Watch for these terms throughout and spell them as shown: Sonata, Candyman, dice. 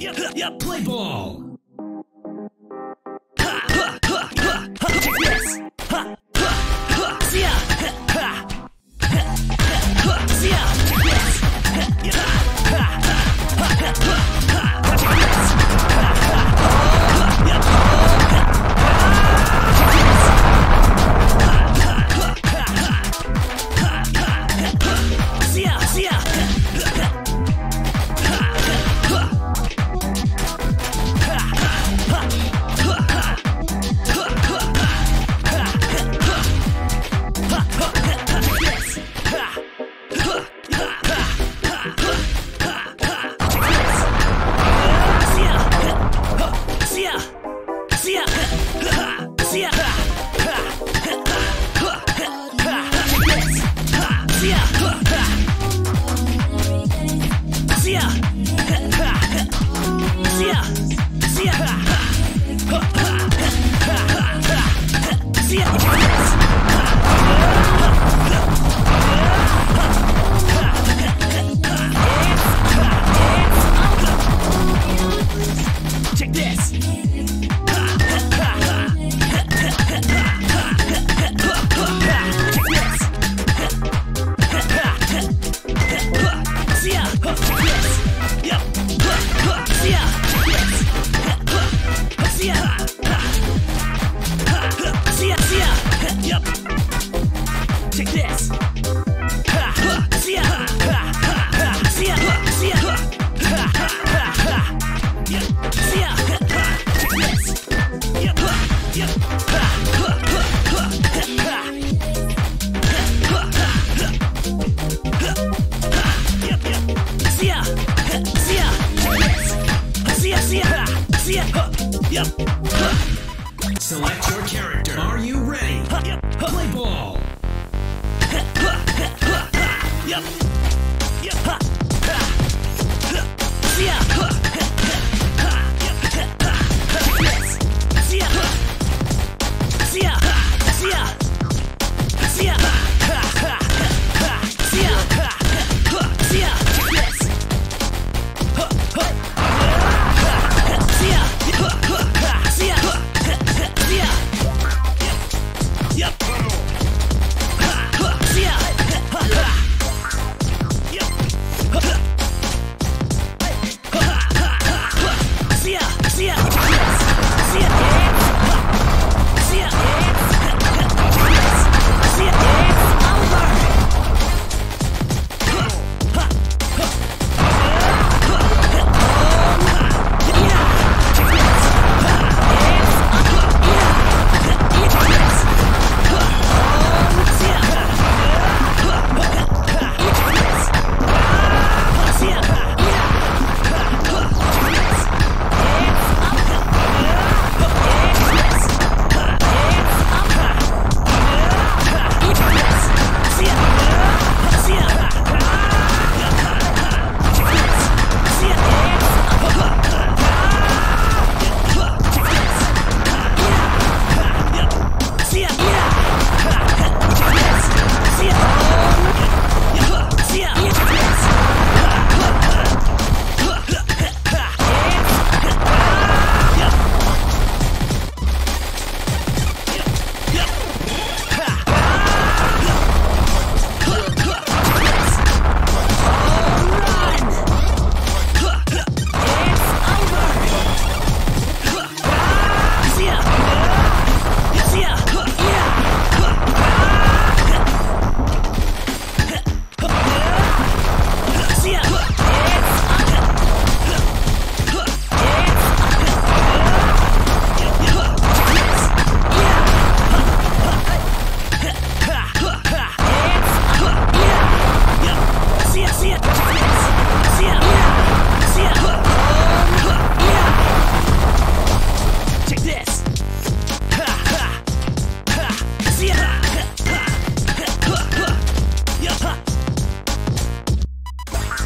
Play ball. Select your character. Are you ready? Play ball.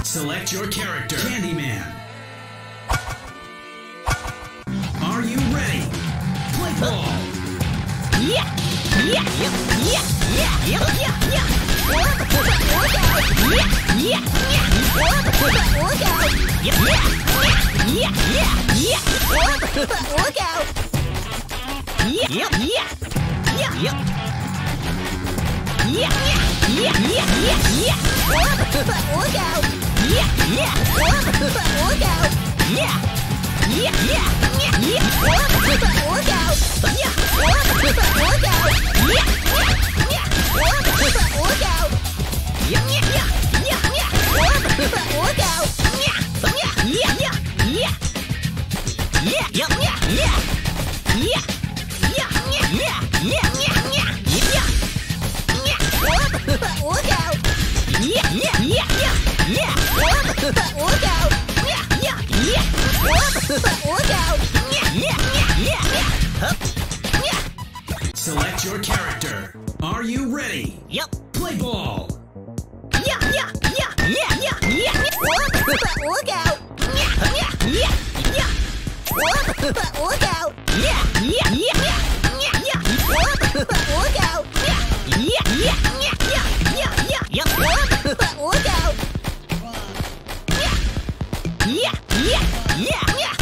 Select your character. Candyman. Are you ready? Play ball. Yeah. Select your character. Are you ready? Yep. Play ball. Yeah, yeah, yeah, yeah, yeah, yeah. Look out. Yeah, yeah, yeah, yeah. Look out. Yeah, yeah, yeah, yeah, yeah. Look out. Yeah, yeah, yeah, yeah, yeah, yeah, yeah. Look out. Yeah, yeah, yeah, yeah.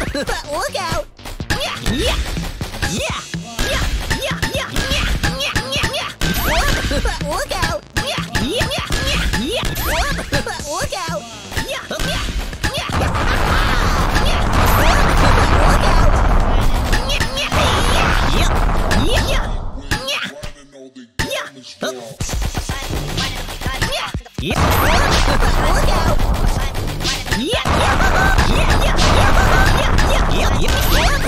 Look out. Yeah, yeah, yeah. Look out! Yeah, yeah, yeah, yeah. Look out! Yeah, yeah, yeah. Look out! Yeah, yeah, yeah, yeah, yeah, yeah. Look out! Yeah, yeah, yeah, yeah, yeah, yeah, yeah. Look out! Yeah, yeah. Look out! Yep. Yep. Yep. Yep.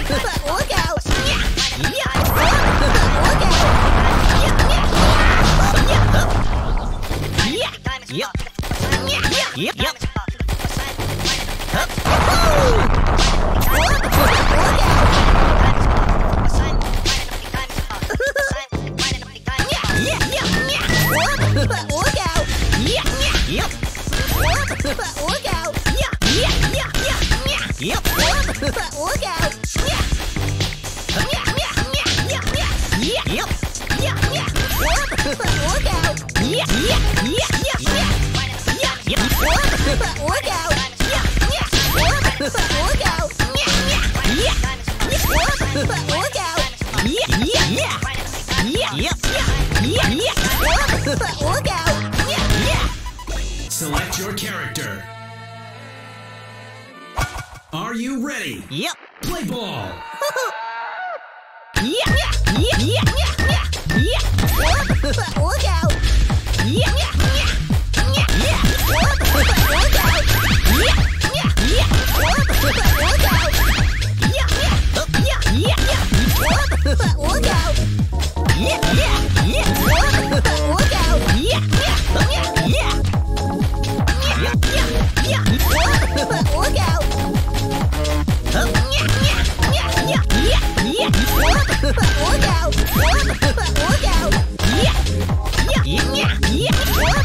Select your character. Are you ready? Yep. Play ball. Yeah, yeah, yeah, yeah, yeah, yeah. Look out. Yeah, yeah, yeah, yeah, yeah. Look out. Yeah, yeah, yeah. Look out. Yeah, yeah, yeah, yeah. Look out. Yeah, yeah, yeah. Look out. Yeah, yeah, yeah. Yeah, look out. Yeah, yeah, yeah, yeah, yeah. Look out. Look out. Yeah, yeah, yeah, yeah.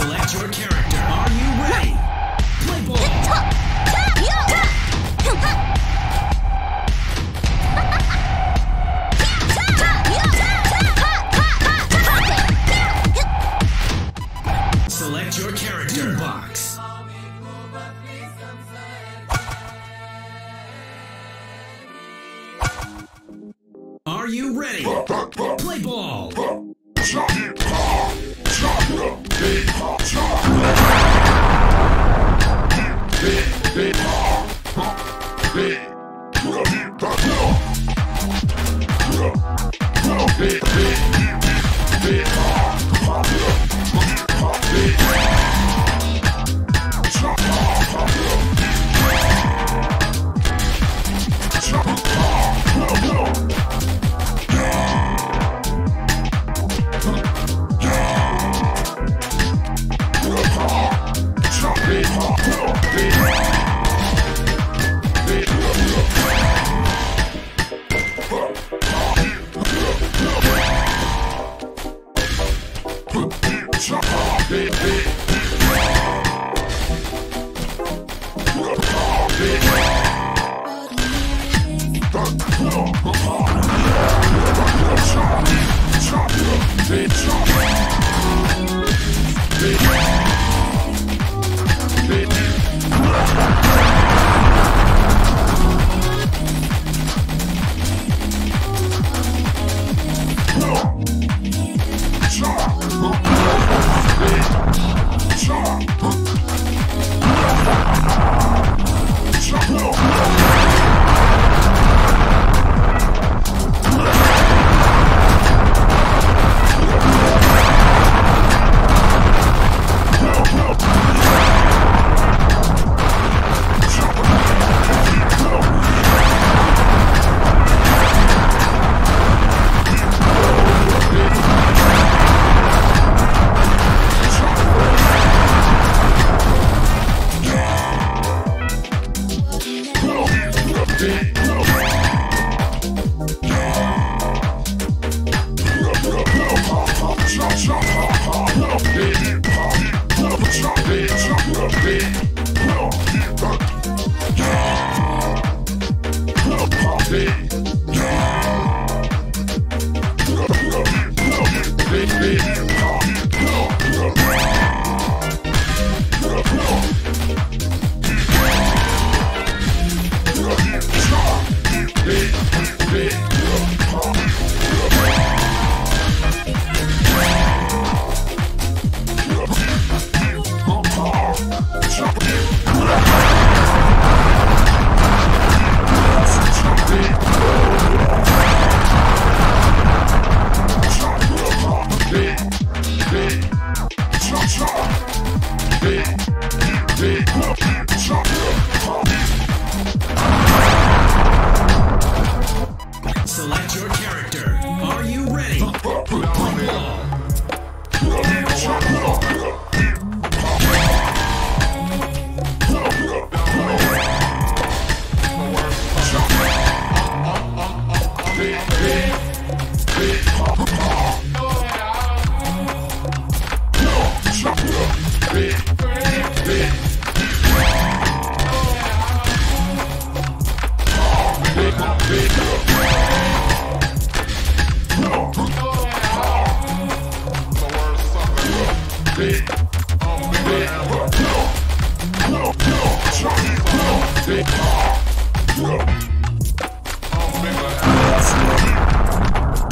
Select your character. Are you ready? Play ball. Select your character. Box. Are you ready? Play ball.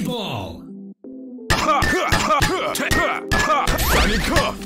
eyeball. Tiny cuff. Tiny cuff.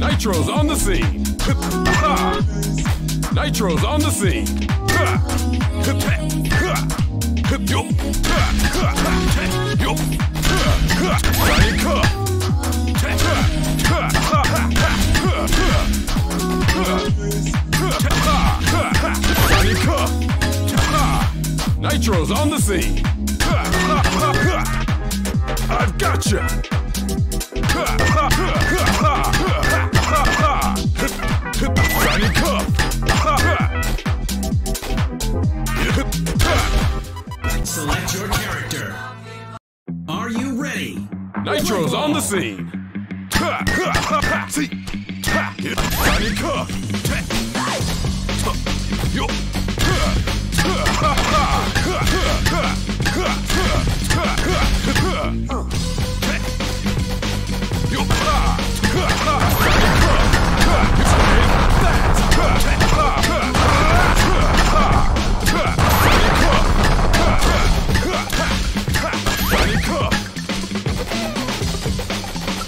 Nitro's on the scene. Nitro's on the scene. Nitro's on the scene. I've gotcha. Ha ha ha ha ha ha. Funny cup. Select your character. Are you ready? Nitro's on the scene. Ha ha ha ha. Funny cup. Yo. Ha ha ha ha ha.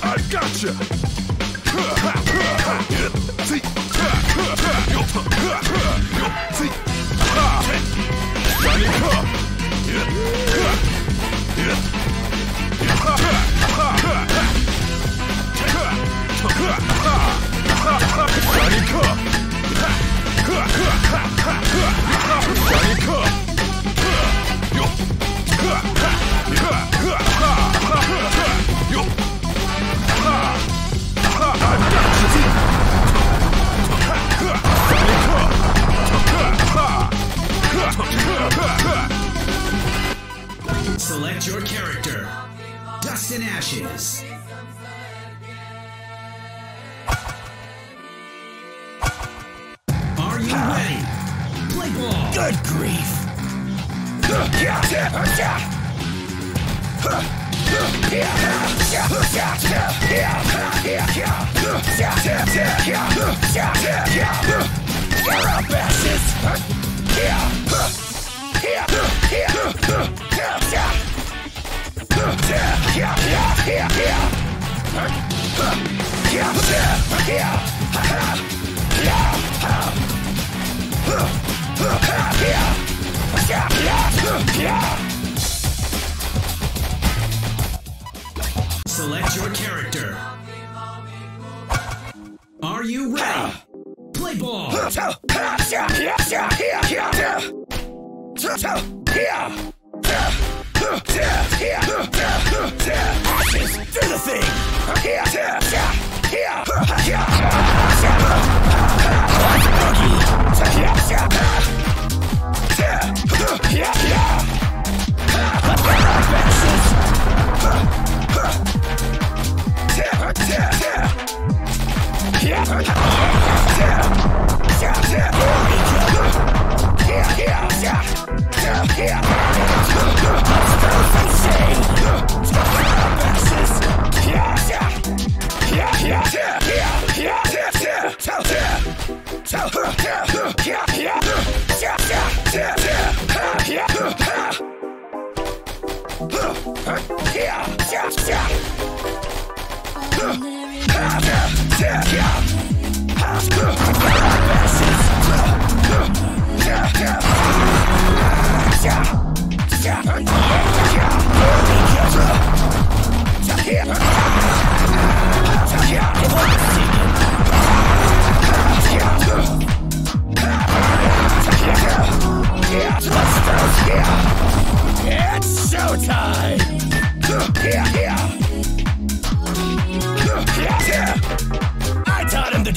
I gotcha. Select your character. Dust and Ashes. Good grief! Select your character. Are you ready? Play ball. Ashes, do the thing.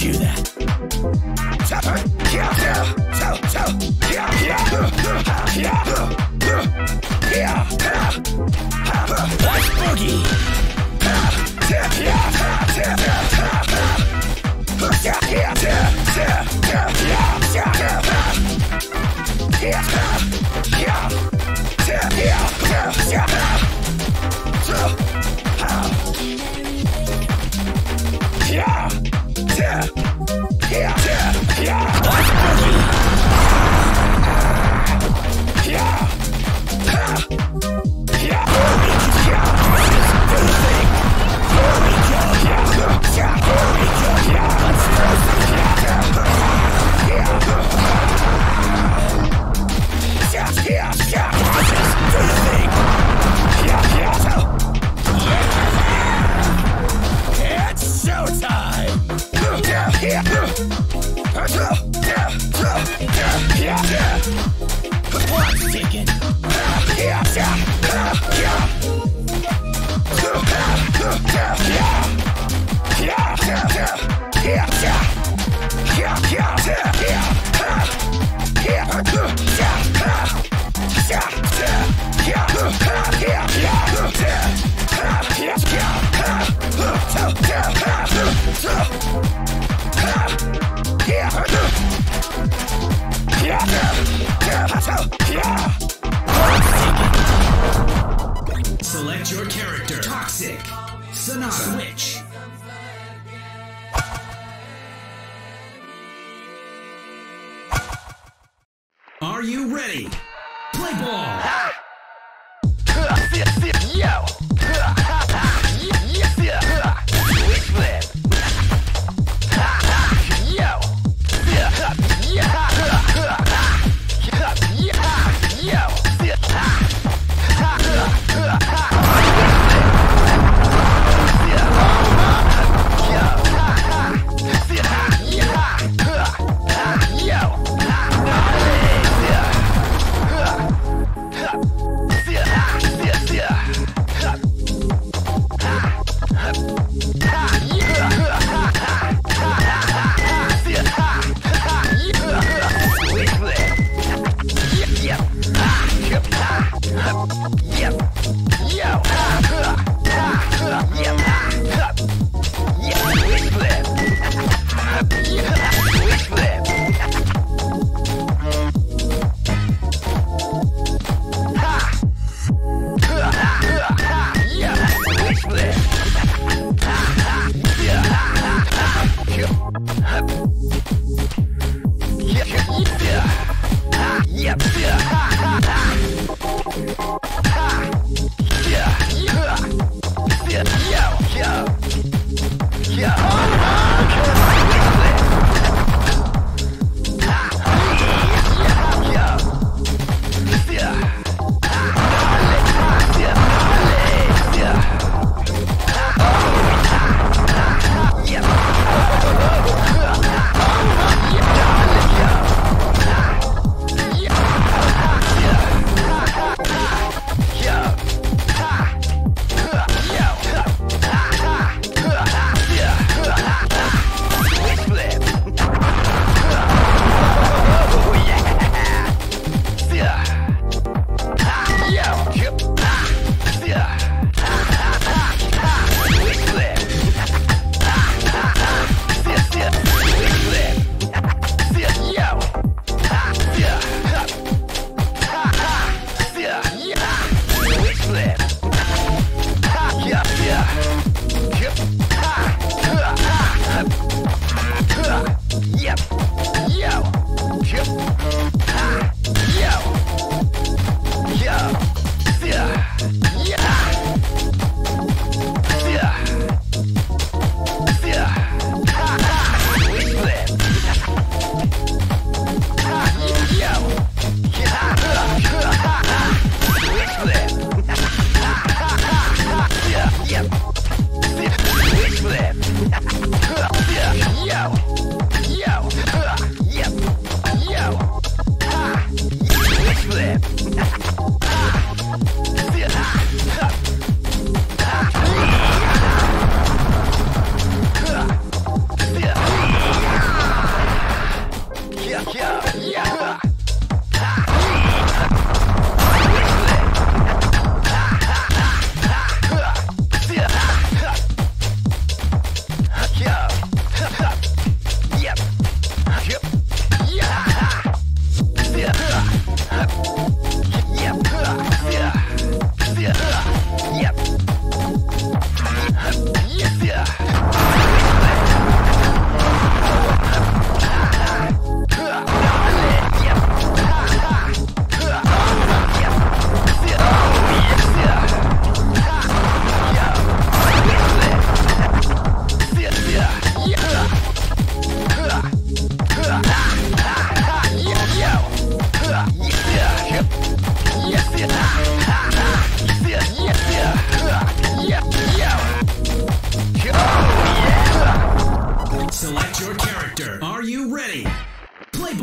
do that. Let's Select your character. Toxic. Sonata. Switch. Are you ready? Play ball. Yo.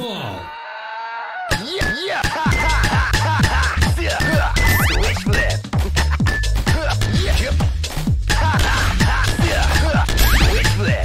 ball. Switch flip. Switch flip. Switch flip.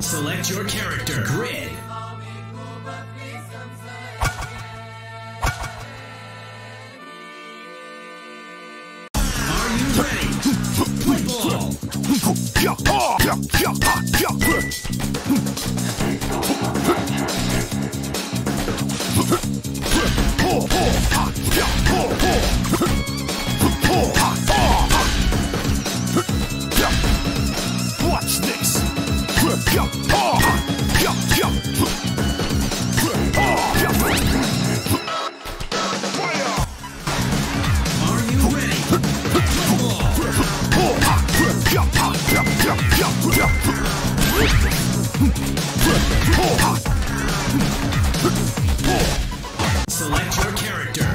Select your character, Grid. Are you ready? Play ball. Watch this. Select your character. Are you ready? Play ball. What's this? Select your character.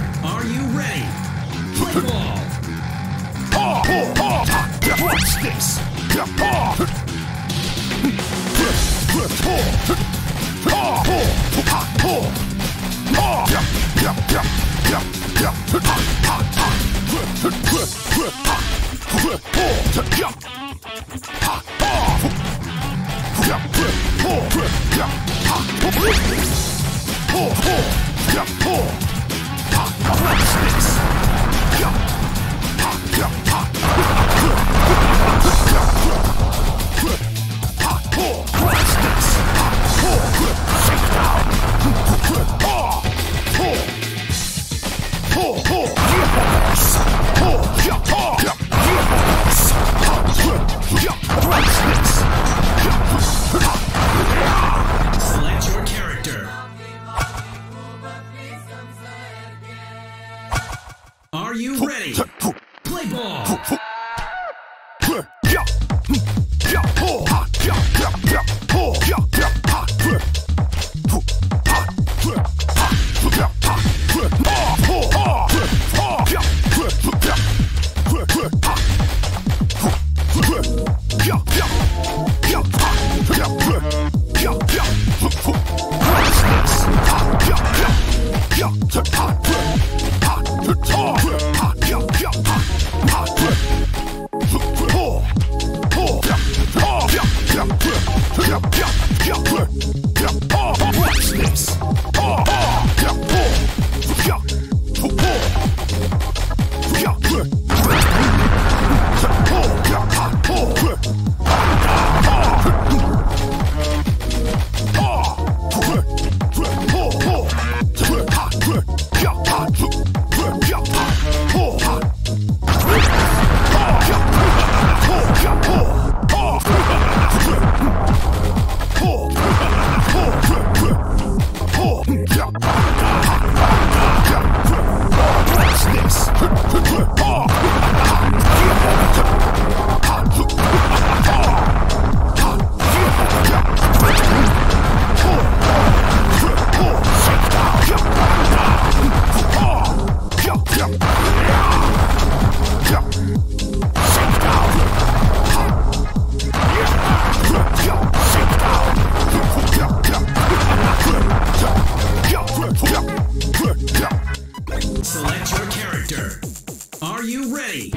Are you ready?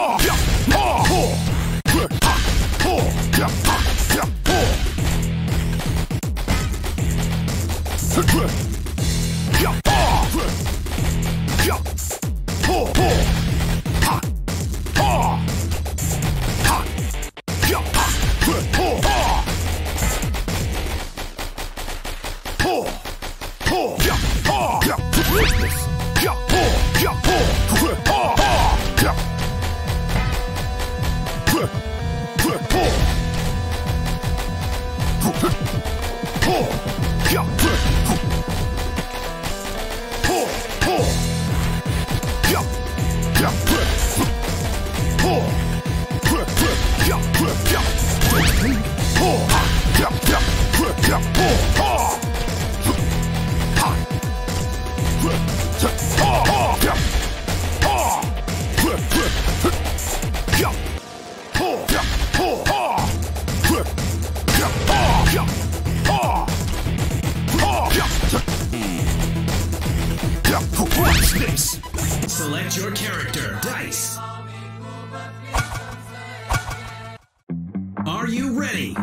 Play ball. Select your character, dice. Are you ready?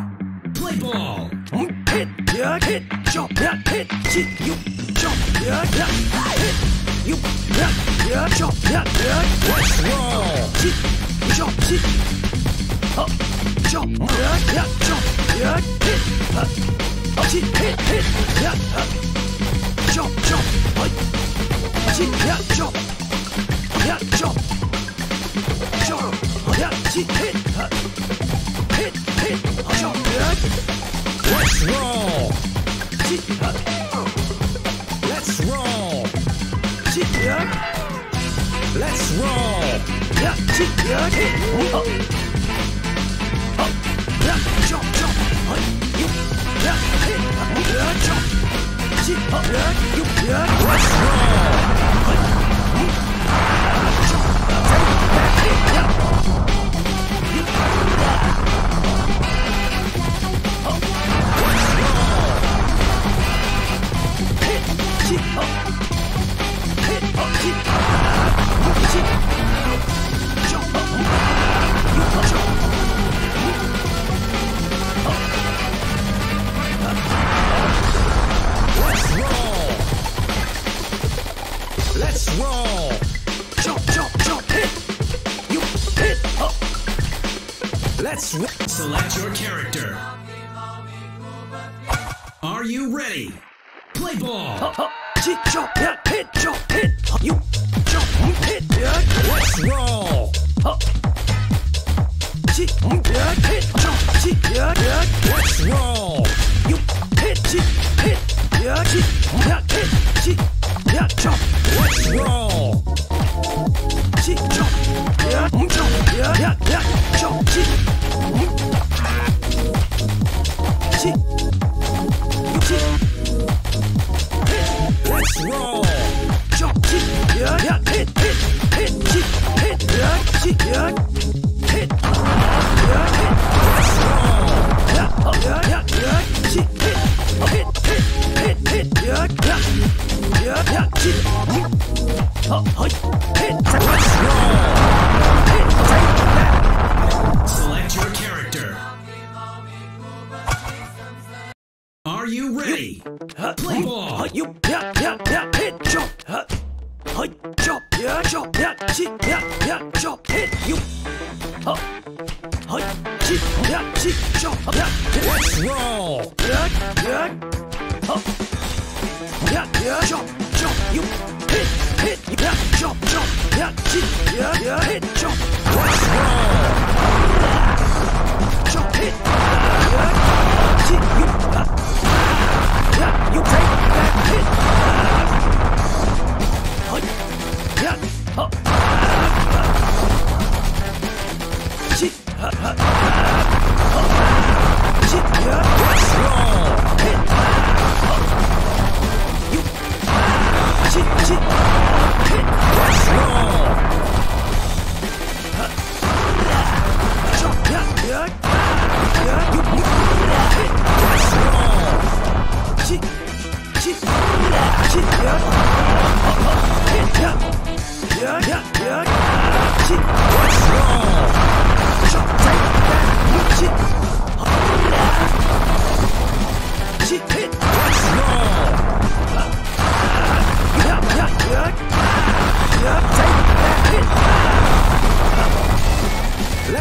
Play ball. Hit, jump, hit, you jump, hit, you jump, let's roll. Jump, up, jump, hit, hit, jump, jump, yeah, jump, jump, yeah, hit, jump, let's roll, let's roll, let's roll, yeah, hit, up, yeah, jump, you, yeah, hit, yeah, jump, up, you, yeah, let's roll. Select your character. Are you ready? Play ball. Jump, hit, jump, hit. You jump, hit. Let's roll. Hit, jump, let's roll. You hit, hit, jump. Let's roll. Jump, jump, jump. Let's roll. Jump, hit. Select your character. Are you ready? Play ball. Hit, jump, jump, jump, jump, hit, you, jump, let's roll. Jump, jump, you, hit, jump, jump, hit, jump, let's roll. Jump, hit, you, you take that hit. Let's roll.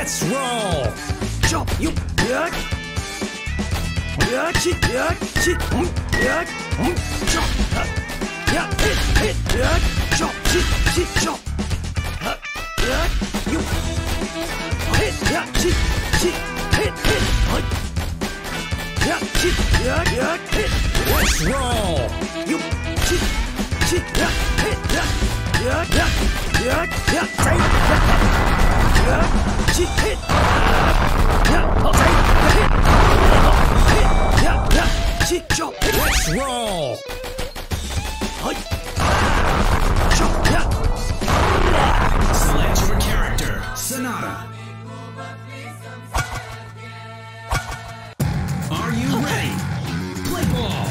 Let's roll. Jump, you duck. Duck, duck, duck, jump. Yeah, hit, duck, jump, jump. Duck, you hit, duck, hit. Yeah, duck, hit. Let's roll. You duck, hit, duck, yeah, yeah, yeah, she hit. Yeah, yeah, she jump. Let's roll. Jump, yeah. Select your character, Sonata. Are you ready? Play ball.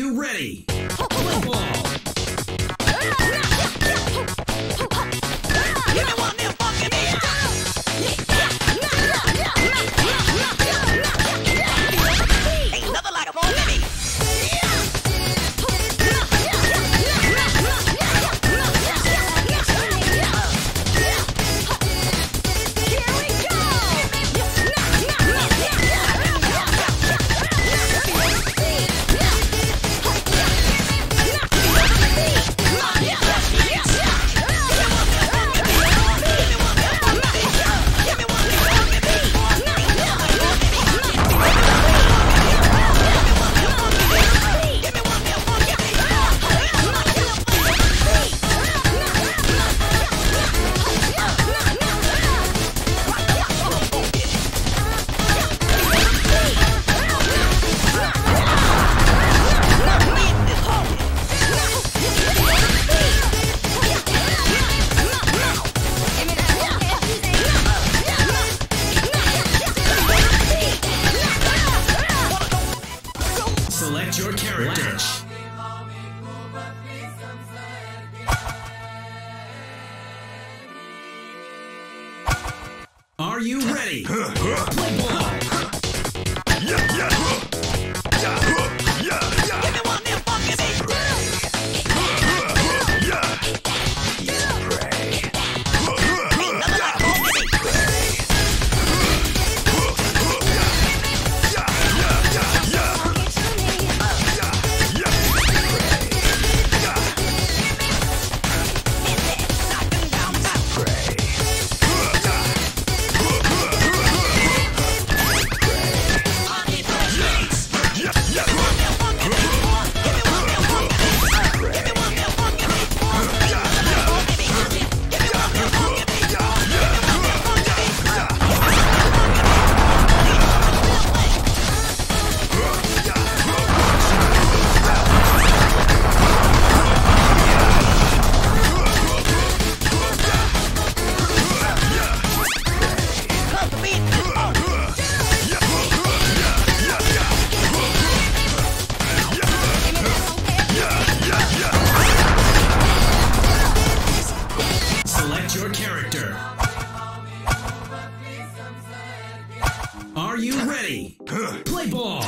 you ready? Play ball. Select your character. Lash. Are you ready? Play ball. Give me one damn fucking Are you ready? Play ball.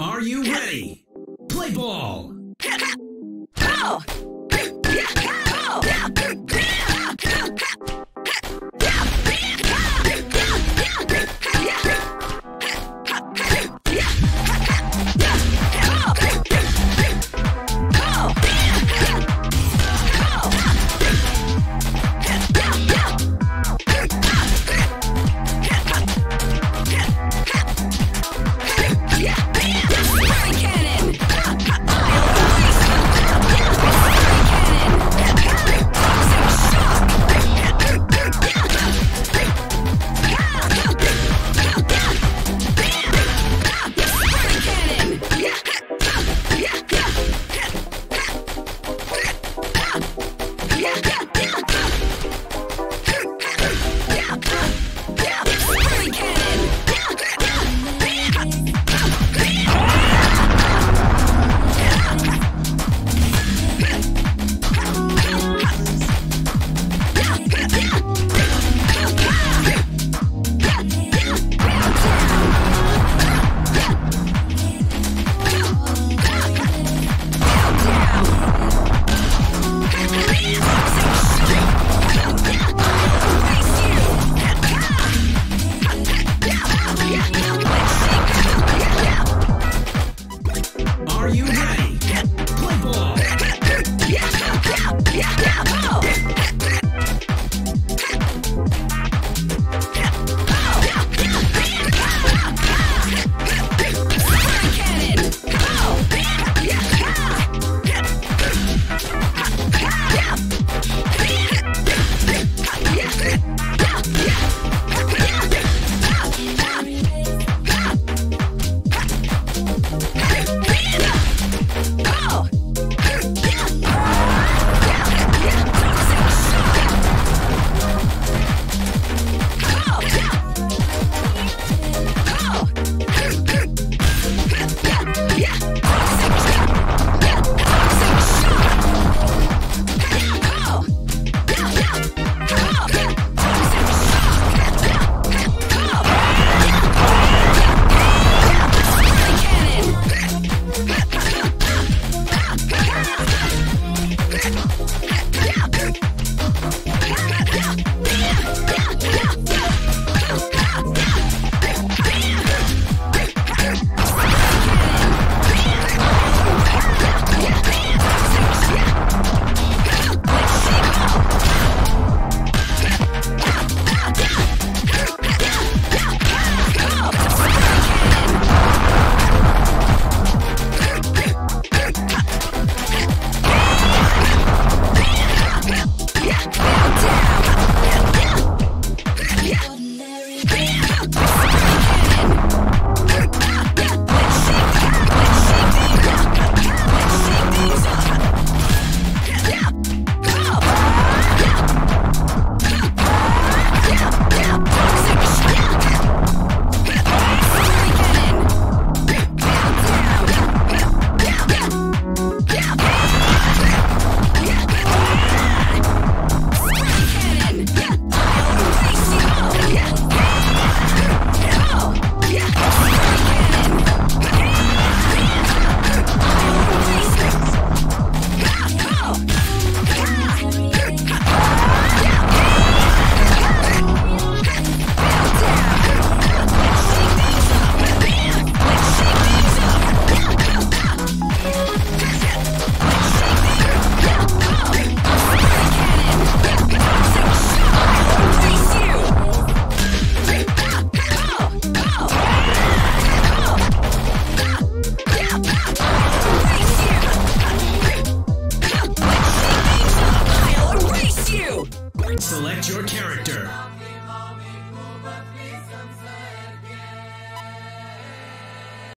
Are you ready? Play ball! Select your character.